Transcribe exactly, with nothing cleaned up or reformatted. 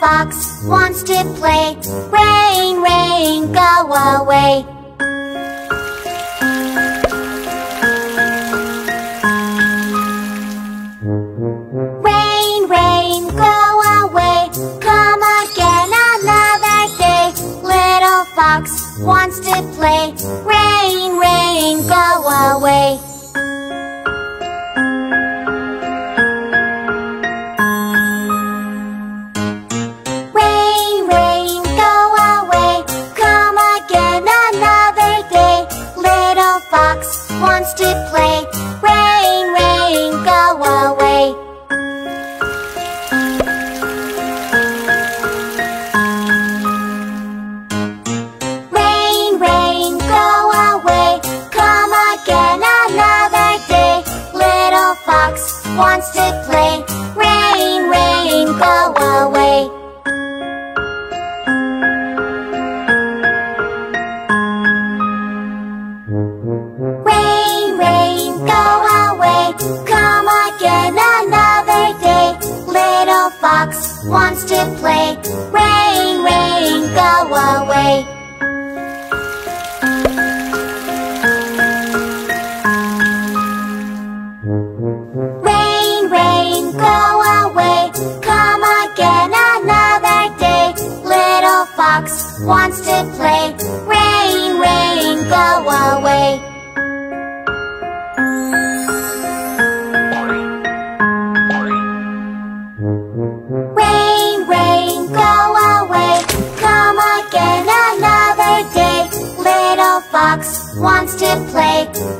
fox wants to play. Rain, rain, go away. Rain, rain, go away. Come again another day. Little fox wants to play. Rain, rain, go away. Wants to play. Rain, rain, go away. Rain, rain, go away. Come again another day. Little fox wants to play. Rain, rain, go away. Fox wants to play. Rain, rain, go away. Rain, rain, go away. Come again another day. Little fox wants to play. Rain, rain, go away. Wants to play.